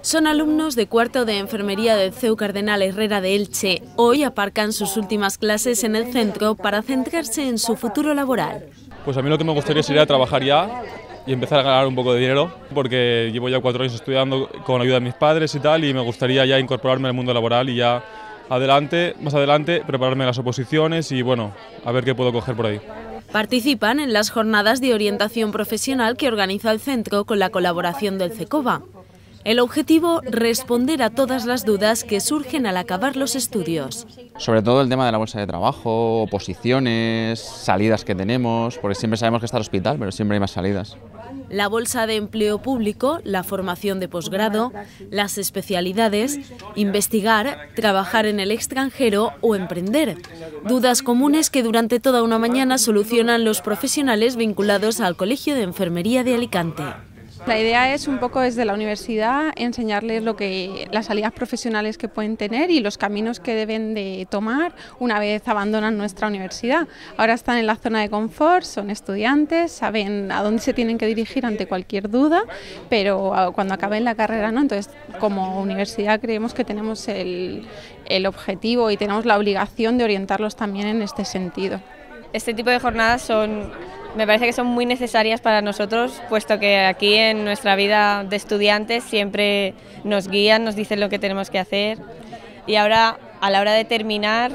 Son alumnos de cuarto de enfermería del CEU Cardenal Herrera de Elche. Hoy aparcan sus últimas clases en el centro para centrarse en su futuro laboral. Pues a mí lo que me gustaría sería trabajar ya y empezar a ganar un poco de dinero, porque llevo ya 4 años estudiando con ayuda de mis padres y tal, y me gustaría ya incorporarme al mundo laboral y ya más adelante, prepararme las oposiciones y bueno, a ver qué puedo coger por ahí. Participan en las jornadas de orientación profesional que organiza el centro con la colaboración del CECOVA. El objetivo, responder a todas las dudas que surgen al acabar los estudios. Sobre todo el tema de la bolsa de trabajo, oposiciones, salidas que tenemos, porque siempre sabemos que está el hospital, pero siempre hay más salidas. La bolsa de empleo público, la formación de posgrado, las especialidades, investigar, trabajar en el extranjero o emprender. Dudas comunes que durante toda una mañana solucionan los profesionales vinculados al Colegio de Enfermería de Alicante. La idea es un poco desde la universidad enseñarles las salidas profesionales que pueden tener y los caminos que deben de tomar una vez abandonan nuestra universidad. Ahora están en la zona de confort, son estudiantes, saben a dónde se tienen que dirigir ante cualquier duda, pero cuando acaben la carrera no. Entonces, como universidad creemos que tenemos el objetivo y tenemos la obligación de orientarlos también en este sentido. Este tipo de jornadas me parece que son muy necesarias para nosotros, puesto que aquí en nuestra vida de estudiantes siempre nos guían, nos dicen lo que tenemos que hacer, y ahora a la hora de terminar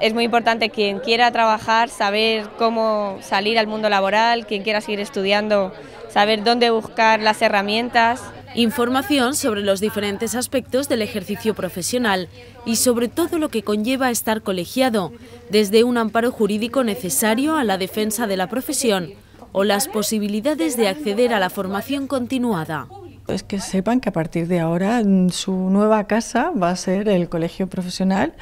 es muy importante quien quiera trabajar saber cómo salir al mundo laboral, quien quiera seguir estudiando saber dónde buscar las herramientas. Información sobre los diferentes aspectos del ejercicio profesional y sobre todo lo que conlleva estar colegiado, desde un amparo jurídico necesario a la defensa de la profesión o las posibilidades de acceder a la formación continuada. Pues que sepan que a partir de ahora su nueva casa va a ser el colegio profesional,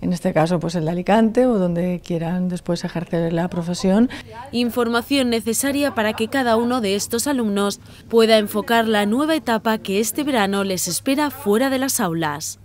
en este caso pues el de Alicante o donde quieran después ejercer la profesión. Información necesaria para que cada uno de estos alumnos pueda enfocar la nueva etapa que este verano les espera fuera de las aulas.